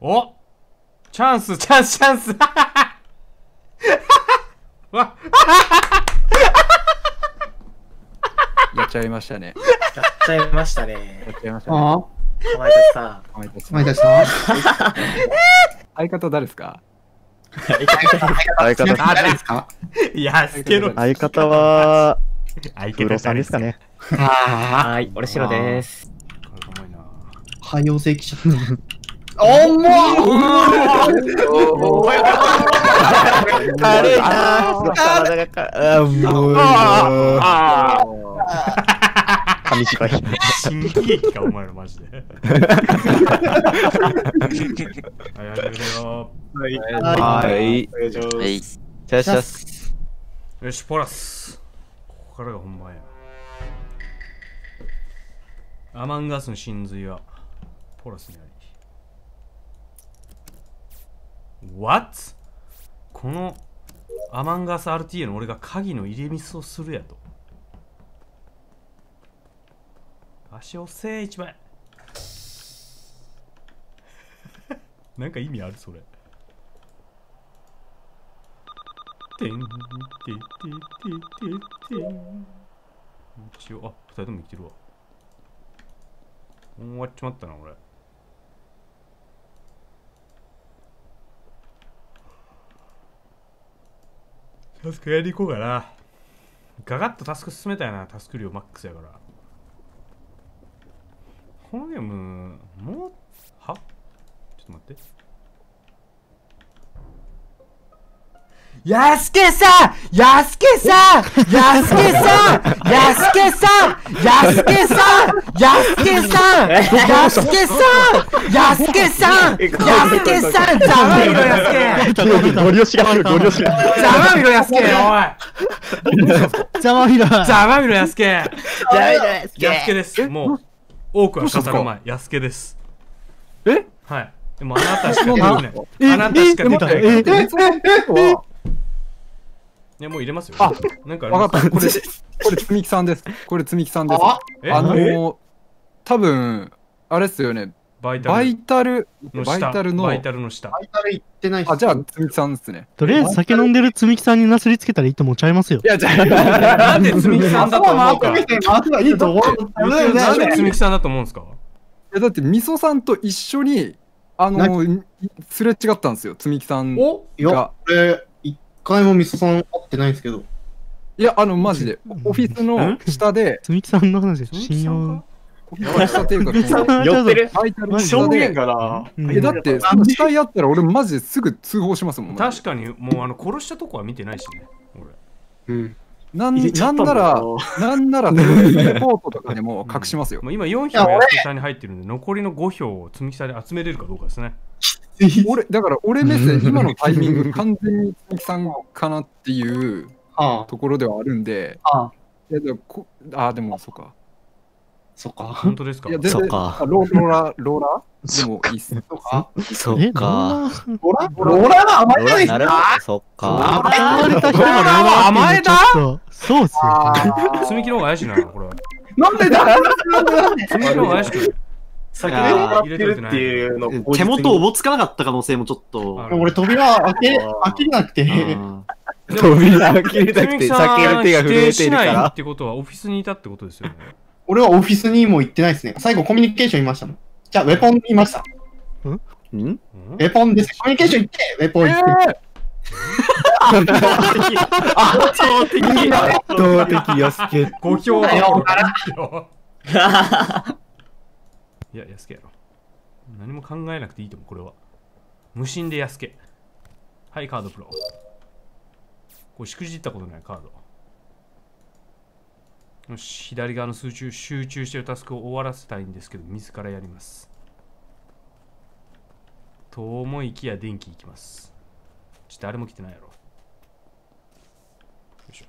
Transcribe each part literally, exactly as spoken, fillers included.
おチャンスチャンスチャンスわやっちゃいましたね。やっちゃいましたね。やっちゃいましたね。お前たちさん。お前たちさん。お前たちさん。相方誰ですか？相方誰ですか？いや、すけろ。相方は、プロさんですかね。はい、俺白です。汎用性記者。おもう。軽いな。体がか。もう。紙芝居。新喜劇かお前らマジで。はいはい。はい。チャッス。よしポラス。ここからが本番や。アマンガスの真髄はポラスにあり。What? このアマンガス アールティーエー の俺が鍵の入れミスをするやと。足押せ一枚。なんか意味あるそれ。てんてててててん。一応、あ、二人とも生きてるわ。終わっちまったな俺。タスクやり行こうかな。ガガッとタスク進めたいな。タスク量マックスやから。このゲームもうはちょっと待って。やすけさんやすけさんやすけさんやすけさんやすけさんやすけさんやすけさんやすけさんやすけさんざまみろやすけ。ご利用しがあるご利用しがある。ざまみろやすけ。おいざまみろざまみろやすけ。やすけです。もう多くは語るまい。やすけです。えはい。でもあなたしかできない。あなたしかできない。えええいやもう入れますよ。あ、なんかわかった。これこれつみきさんです。これつみきさんです。あの多分あれっすよね。バイタルのバイタルのバイタルの下。バイタル行ってない。あ、じゃあつみきさんですね。とりあえず酒飲んでるつみきさんになすりつけたらいいと思っちゃいますよ。いやじゃなんでつみきさんだと思うか。なんでつみきさんだと思うんですか。いやだってみそさんと一緒にあのすれ違ったんですよ。つみきさんが。一回もみそさん会ってないんですけど。いや、あの、マジで。オフィスの下で。つみきさんの話でしょ。信用。オフィスの下っていうか、寄ってる。正面かな。え、だって、下やったら俺マジですぐ通報しますもん。確かに、もうあの、殺したとこは見てないしね。俺。うん。なんなら、なんなら、レポートとかでも隠しますよ。今よん票が下に入ってるんで、残りのご票をつみきさんで集めれるかどうかですね。俺だから俺目線、今のタイミング、完全につみきさんかなっていうところではあるんで、ああ、でも、そっか。そっか。本当ですか。いや、全然、ローラ、ローラでもいいっすね。そっか。そっか。ローラローラが甘えたいっすか。そっか。甘えた人がローラ甘えた。そうっすよ。つみきの方が怪しいな、これは。なんでだつみきの方が怪しく。酒で入れてるっていうの手元をおぼつかなかった可能性もちょっと。俺扉開け開けなくて扉開けなくて酒の手が震えてるからってことはオフィスにいたってことですよね。俺はオフィスにも行ってないですね。最後コミュニケーションいましたもん。じゃあウェポンいました。ん？ウェポンです。コミュニケーション行ってウェポン行って。圧倒的圧倒的やすけ。ご票だ。いや、安家やろ。何も考えなくていいと思う、これは。無心で安家。はい、カードプロ。これ、しくじったことない、カード。よし、左側の集中、集中してるタスクを終わらせたいんですけど、自らやります。と思いきや、電気いきます。ちょっと誰も来てないやろ。よいしょ。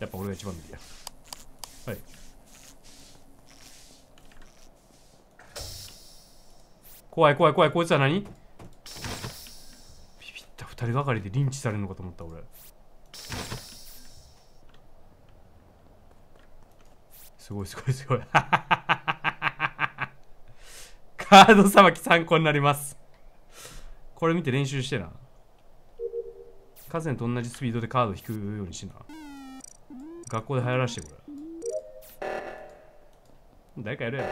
やっぱ俺が一番右や。はい。怖い怖い怖い、こいつは何？ビビった、二人がかりでリンチされるのかと思った俺。すごいすごいすごい。カードさばき参考になります。これ見て練習してな。カズネと同じスピードでカード引くようにしな。学校で流行らしてこれ。誰かやるや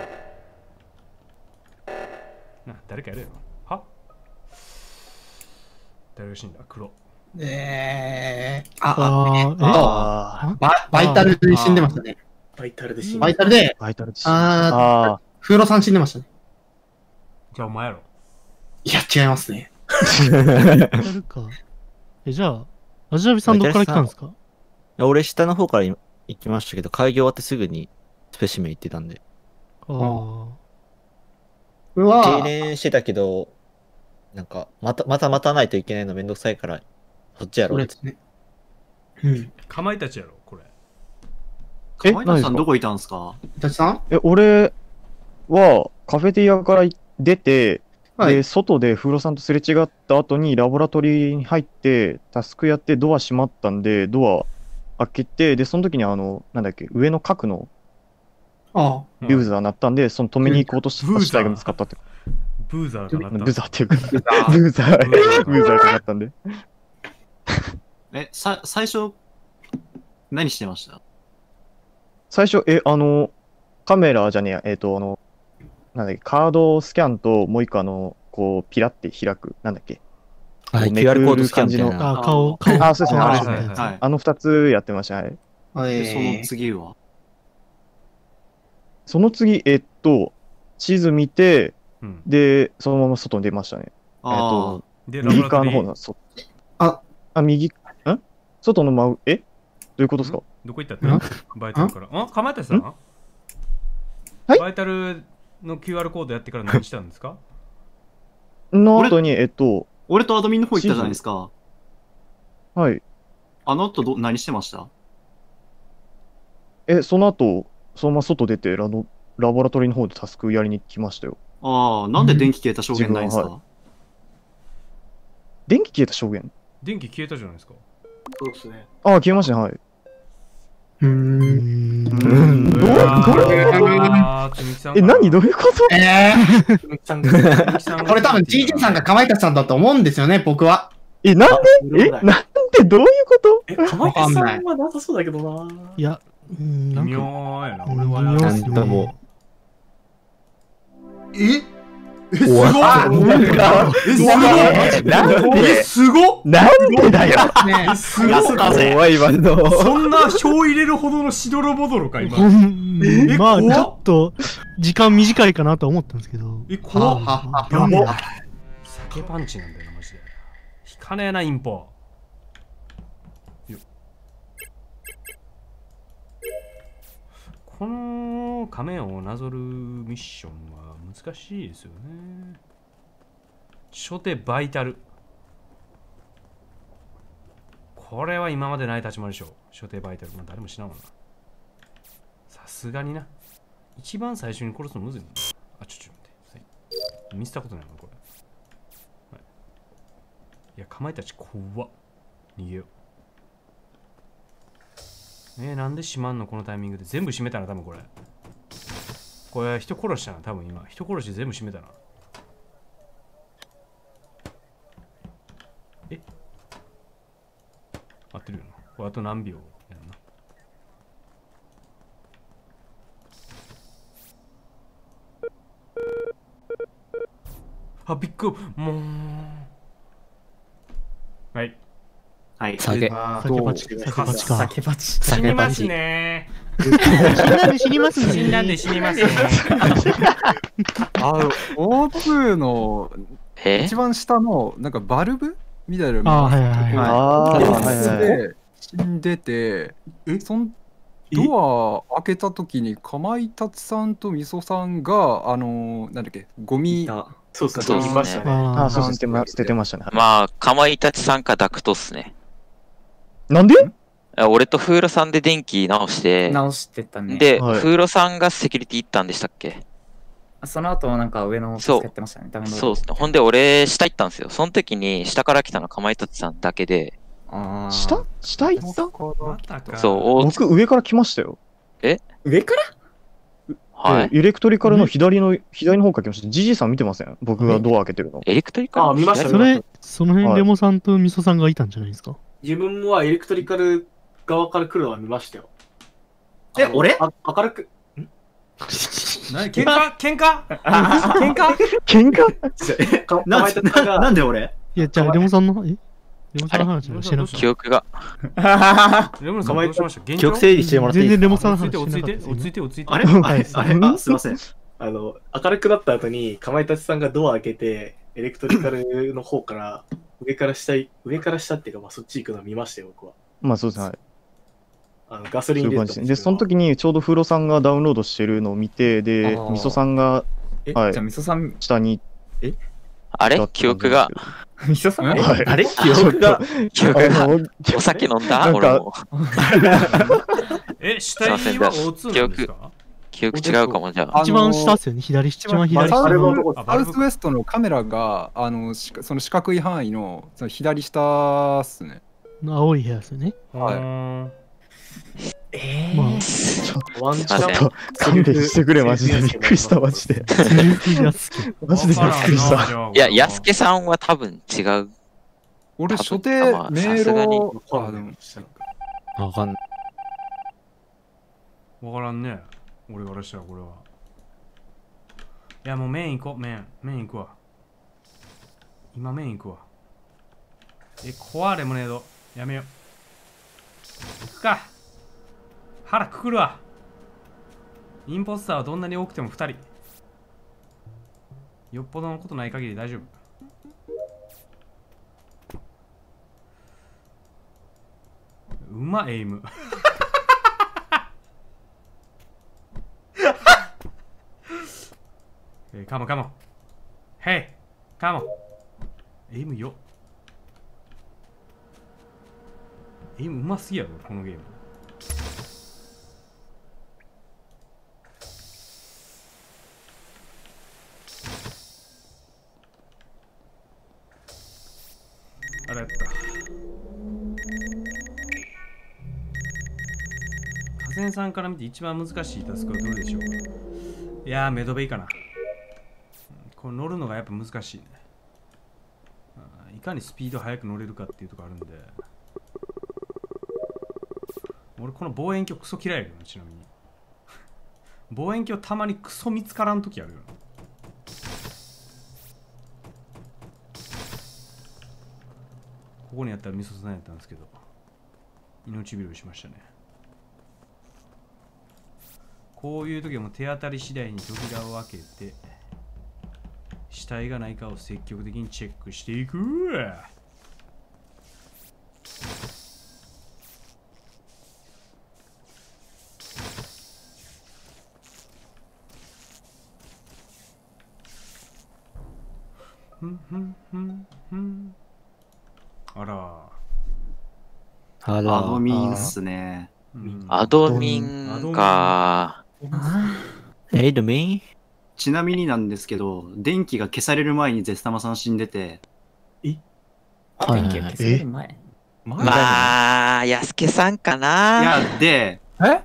ろな。誰かやるやろ。は誰が死んだ。黒。えー、ああああバイタルで死んでましたね。バイタルで死んでました。バイタルで。バイタルで死んでました。ああ。風呂さん死んでましたね。じゃあお前やろ。いや、違いますね。やるか。え、じゃあ、アジアビさんどっから来たんですか？いや、俺下の方から行きましたけど、会議終わってすぐにスペシメン行ってたんで。ああ。うわぁ。経年してたけど、なんか、また、また待たないといけないのめんどくさいから、そっちやろ。俺ですね。うん。かまいたちやろ、これ。かまいたちさんどこいたんですか？いたちさん？え、俺はカフェテリアから出て、で、外で風呂さんとすれ違った後にラボラトリーに入ってタスクやってドア閉まったんでドア開けて、でその時にあのなんだっけ上の角のブーザー鳴ったんで、その止めに行こうとした死体が見つかったって。ブーザーが鳴った。ブーザーっていうかブーザーブーザーが鳴ったんで。え、さ最初何してました？最初えあのカメラじゃねええっとあのなんだっけカードスキャンともう一個あのこうピラって開くなんだっけめくる感じの顔、あ、そうですね、あれですね、あの二つやってました。はい。その次はその次えっと地図見て、でそのまま外に出ましたね。えっと右側の方の外、ああ右ん外の真上、えどういうことですか？どこ行ったってバイタルから。あ、かまいたちさんバイタルの キューアール コードやってから何したんですか？の後に、えっと、俺とアドミンの方行ったじゃないですか。はい。あの後ど、何してました？え、その後、そのまま外出てラボ、ラボラトリーの方でタスクやりに来ましたよ。ああ、なんで電気消えた証言ないんですか？うんはい、電気消えた証言？電気消えたじゃないですか。そうですね。ああ、消えましたね、はい。うーん。え、何どういうこと？えー。これ多分 ジージェー さんがかまいたちさんだと思うんですよね、僕は。え、なんでえ、なんでどういうこと？え、かまいたちさんはなさそうだけどな。いや、うん。微妙やな、俺はな。ええ、すごい。え、すごい。なんでだよ。すごい。そんな票入れるほどのしどろぼどろか今。まあちょっと時間短いかなと思ったんですけど。え、怖っ。やば。酒パンチなんだよマジで。引かねえなインポ。この亀をなぞるミッションは難しいですよね。初手バイタル。これは今までない立ち回りでしょう。初手バイタル。まあ、誰も知らんわな。さすがにな。一番最初に殺すのむずいな。あ、ちょちょ待って。はい、見せたことないな、これ。はい、いや、かまいたち怖っ。逃げよう。えー、なんで閉まんのこのタイミングで。全部閉めたな、多分これ。これ、人殺したな、多分今。人殺して全部閉めたな。え？合ってるよな。これ、あと何秒やんな。あ、びっくり。もう。はい。はい、酒パチ。酒パチ。死にますね。死んで死にますね。死んで死にますね。あの、オーツー の一番下のなんかバルブみたいなのが死んでて、そのドア開けたときにかまいたちさんとみそさんが、あの、なんだっけ、ゴミ。そうですね。ああ、そうですね。捨ててましたね。まあ、かまいたちさんかダクトっすね。なんで？俺と風呂さんで電気直して、直してたね。で、風呂さんがセキュリティ行ったんでしたっけ？その後、なんか上の方使ってましたね。そうですね。ほんで、俺、下行ったんですよ。その時に、下から来たのかまいたちさんだけで。下？下行った？そう、僕、上から来ましたよ。え？上から？はい。エレクトリカルの左の、左の方書きました。ジジさん見てません？僕がドア開けてるの。エレクトリカル？あ、見ました。それ、その辺レモさんとミソさんがいたんじゃないですか？自分はエレクトリカル側から来るのは見ましたよ。え、俺？明るく。何？喧嘩？喧嘩？喧嘩？喧嘩？なんで俺？いや、じゃあレモさんの、え？あれ記憶が。レモさん、記憶整理してもらっていいですか？全然レモさんの話してなかったです。落ち着いて、落ち着いて、落ち着いて。あれ？あれ？あ、すいません。あの、明るくなった後に、かまいたちさんがドア開けて、エレクトリカルの方から、上から下、上から下っていうか、まあそっち行くの見ましたよ、僕は。まあそうですね。あのガソリンで。で、その時にちょうど風呂さんがダウンロードしてるのを見て、で、みそさんが、はい、じゃあみそさん、下に、え？あれ？記憶が。みそさん？あれ？記憶が。記憶が。お酒飲んだ？俺も。え、下にはオーツーなんですか？記憶違うかも、じゃあ。一番下っすよね、左、一番左下。サウスウエストのカメラが、あの、その四角い範囲の、その左下っすね。青い部屋っすよね。はい。ええ、まあ、ちょっと勘弁してくれ、マジでびっくりした、マジで。マジでびっくりした。いや、やすけさんは多分違う。俺、所定、メールを。わかんない。わからんね。俺からしたら、これは。いや、もうメイン行こう、メイン。メイン行くわ。今、メイン行くわ。え、壊れもねえぞ。やめよ。行くか。腹くくるわ。インポスターはどんなに多くてもふたり。よっぽどのことない限り大丈夫。うまエイム。え、カモカモ。ヘイカモ。エイムよ。エイムうますぎやろ、このゲーム。あれやった。河川さんから見て一番難しいタスクはどれでしょうか？いやー、メドベいいかな。これ乗るのがやっぱ難しいね。いかにスピード速く乗れるかっていうところあるんで。俺この望遠鏡クソ嫌いやけどな、ちなみに。望遠鏡たまにクソ見つからんときあるよな。ここにやったらミソさんやったんですけど、命拾いしましたね。こういう時はもう手当たり次第に扉を開けて、死体がないかを積極的にチェックしていく。ふんふんふんふん。あらアドミンっすね。アドミンか。エイドミン。ちなみになんですけど、電気が消される前にゼスタマさん死んでて。え？電気が消される前。まあ、ヤスケさんかな。いや、で、え？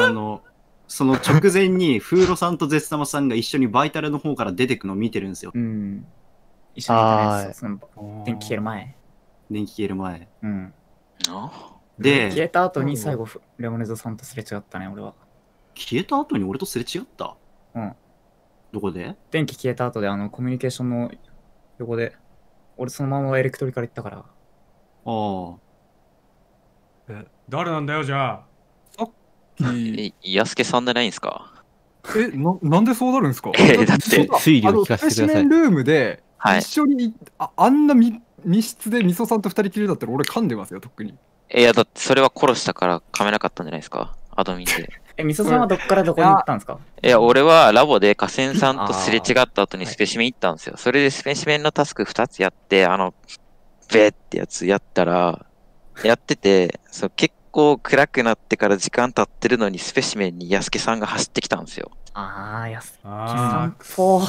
あの、その直前に、風呂さんとゼスタマさんが一緒にバイタルの方から出てくのを見てるんですよ。うん。一緒に行ったやつ、その電気消える前。電気消える前。うん。で、消えた後に最後、レモネゾさんとすれ違ったね、俺は。消えた後に俺とすれ違った？うん。どこで？電気消えた後で、あの、コミュニケーションの横で、俺そのままエレクトリから行ったから。ああ。え、誰なんだよ、じゃあ。さっき。やすけさんじゃないんすか？え、な、なんでそうなるんですか？え、だって、推理を聞かせてください。あの、スペシメンルームで、一緒に あ, あんな密室でみそさんと二人きりだったら俺噛んでますよ、とっくに。いや、だってそれは殺したから噛めなかったんじゃないですか、アドミンで。え、みそさんはどっからどこに行ったんですか？いや、俺はラボで河川さんとすれ違った後にスペシメン行ったんですよ。それでスペシメンのタスクふたつやって、あの、ベーってやつやったら、やってて、そう結構暗くなってから時間経ってるのにスペシメンに安家さんが走ってきたんですよ。ああ、やすけさんと。だ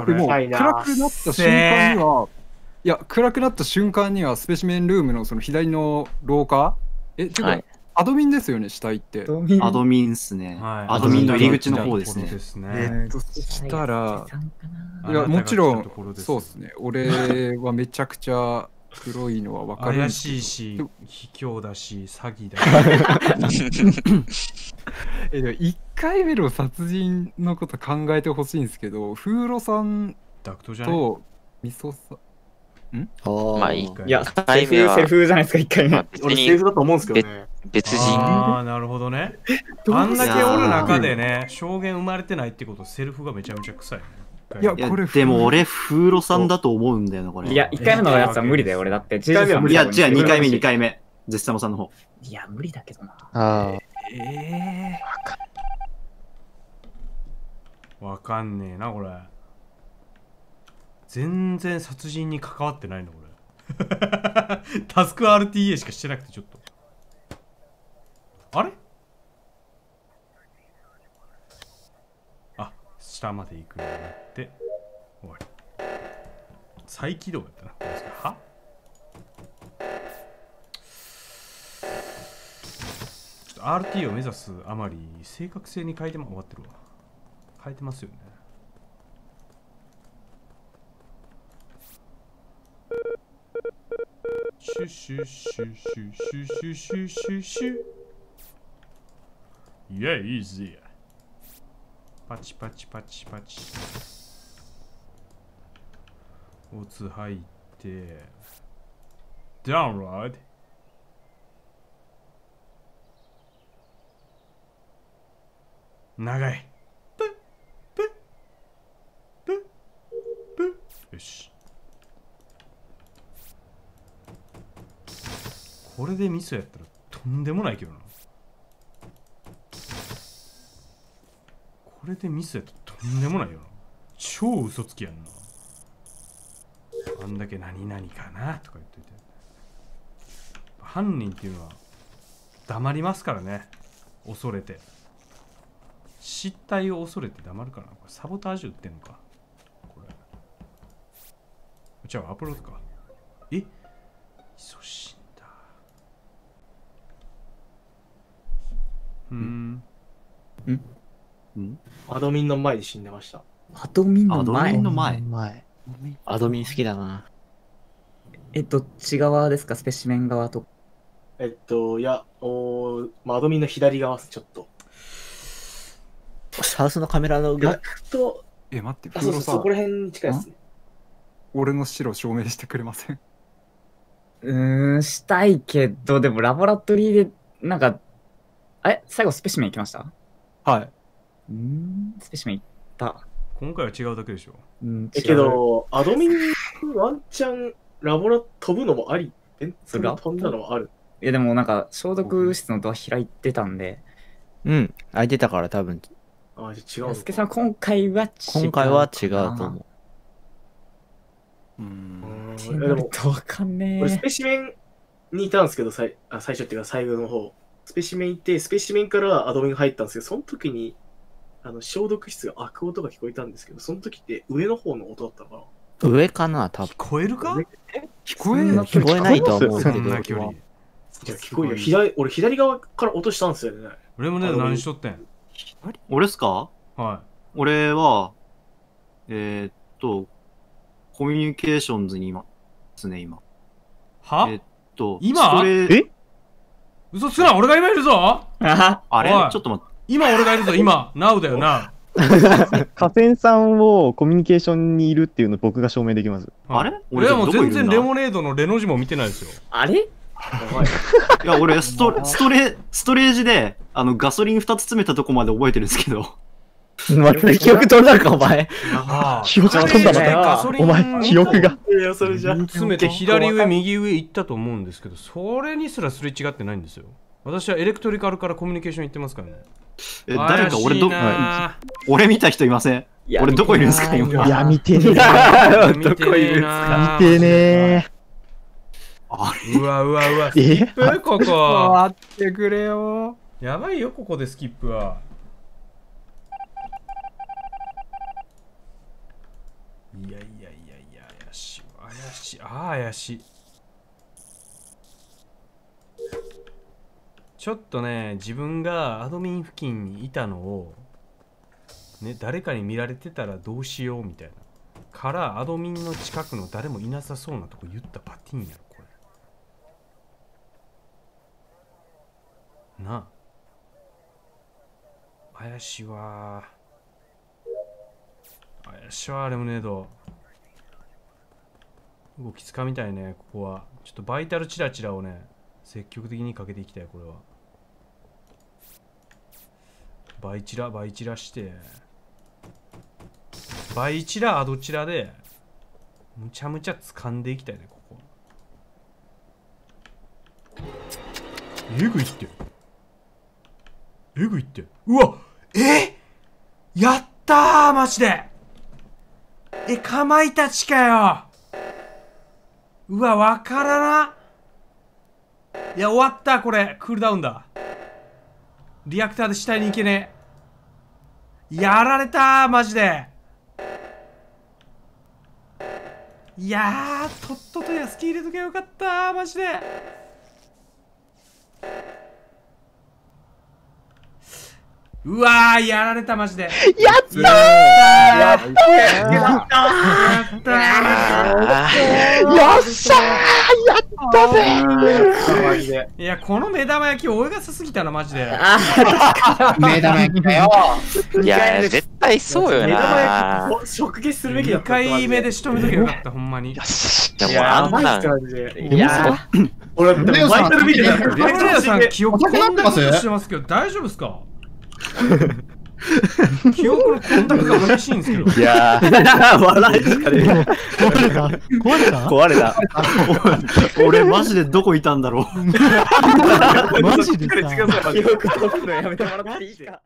ってもう、暗くなった瞬間には、いや、暗くなった瞬間には、スペシメンルームのその左の廊下、え、てか、アドミンですよね、死体って。アドミンっすね。アドミンの入り口の方ですね。えっと、そしたら、いや、もちろん、そうですね。俺はめちゃくちゃ黒いのは分かる。怪しいし、卑怯だし、詐欺だし。え、でもいっかいめの殺人のこと考えてほしいんですけど、風呂さんとみそさん。んまあいい。いや、セフ風じゃないですか、一回目。俺、セフだと思うんですけどね。別人。ああ、なるほどね。あんだけおる中でね、証言生まれてないってこと、セルフがめちゃめちゃ臭い。いや、これ、でも俺、風呂さんだと思うんだよな、これ。いや、いっかいめのやつは無理だよ、俺だって。いや、違う、にかいめ、にかいめ。絶賛さんの方。いや、無理だけどな。ああ。ええ。わかんねえな、これ。全然殺人に関わってないの俺。タスク アールティーエー しかしてなくてちょっと。あれ？あ、下まで行くようになって。終わり。再起動だったな。は？ちょっと アールティーエー を目指すあまり正確性に変えても終わってるわ。変えてますよね。シュシュシュシュシュシュシュシュシュイエイズやパチパチパチパチおつ入ってダウンロード長いプップップップッよしこれでミスやったらとんでもないけどな。これでミスやったらとんでもないよな。超嘘つきやんな。あんだけ何々かなとか言ってて。犯人っていうのは黙りますからね。恐れて。失態を恐れて黙るからな。これサボタージュ売ってんのか。これ。じゃあアプロードか。えそし。うん。うん。アドミンの前で死んでました。アドミンの前。アドミンの前。アドミン好きだな。え、どっち側ですか、スペシメン側と。えっと、いや、お、まあ、アドミンの左側です、ちょっと。ハウスのカメラの上。え、待って、そうそう、そこら辺に近いですね。俺の白証明してくれません。うーん、したいけど、でもラボラトリーで、なんか。え、最後スペシメン行きました？はい。うん、スペシメン行った。今回は違うだけでしょ。うん、え、けど、アドミン、ワンチャン、ラボラ飛ぶのもあり。え、それが飛んだのもある。いや、でもなんか、消毒室のドア開いてたんで。うん、開いてたから多分。あ、じゃ違う。すけさん、今回は違う。今回は違うと思う。うん。え、でも、わかんねえ。俺、スペシメンにいたんですけど、最、あ、最初っていうか、最後の方。スペシメン行って、スペシメンからアドミン入ったんですけど、その時に、あの、消毒室が開く音が聞こえたんですけど、その時って上の方の音だったのかな？上かな多分。聞こえるか？聞こえない。聞こえないと思うけど。聞こえるよ。俺、左側から落としたんですよね。俺もね、何しとってん？俺っすか？はい。俺は、えーっと、コミュニケーションズにいますね、今。は？えっと、今？え？嘘つくな、俺が今いるぞ。あれちょっと待って。今俺がいるぞ、今。ナウだよな。河川さんをコミュニケーションにいるっていうの僕が証明できます。あれ俺はもう全然レモネードのレの字も見てないですよ。あれいや、俺ストレ、ストレ、ストレージで、あの、ガソリンふたつ詰めたとこまで覚えてるんですけど。待って、記憶取れないか、お前。記憶飛んだな。お前、記憶が。いや、それじゃ。詰めて左上、右上行ったと思うんですけど、それにすらすれ違ってないんですよ。私はエレクトリカルからコミュニケーション行ってますからね。え、誰か俺ど、俺見た人いません？俺どこいるんですか、今。いや、見てねえ。どこいるんですか。見てねえ。あれ？うわうわうわ。え？ここ。待ってくれよ。やばいよ、ここでスキップは。いやいやいやいや、怪しい怪しい、ああ怪しい。ちちょっとね、自分がアドミン付近にいたのを、ね、誰かに見られてたらどうしようみたいな。から、アドミンの近くの誰もいなさそうなとこ言ったパティンやろ、これ。なあ。怪しいわ。怪しいわ、レモネード。動きつかみたいね、ここは。ちょっとバイタルチラチラをね、積極的にかけていきたい、これは。バイチラ、バイチラして。バイチラ、アドチラで、むちゃむちゃ掴んでいきたいね、ここ。えぐいって。えぐいって。うわえやったーマジでえ、かまいたちかようわ、わからないや、終わったこれ。クールダウンだ。リアクターで下に行けねえ。やられたーマジでいやー、とっととヤスキ入れときゃよかったーマジでうわー、やられたマジでやったーやったーやったーよっしゃーやったぜいや、この目玉焼き泳がさすぎたな、マジで目玉焼きだよいや、絶対そうよな目玉焼き、直撃するべきだったにかいめで仕留めときゃよかった、ほんまによしでも、あんなんいやー俺、バイタル見てたからレオさん、記憶こんなことしてますけど、大丈夫ですか記憶のコンタクトが激しいんですけどいやー笑いしかね壊れた壊れた壊れた俺マジでどこいたんだろうマジでさ記憶飛ぶのやめてもらっていいですか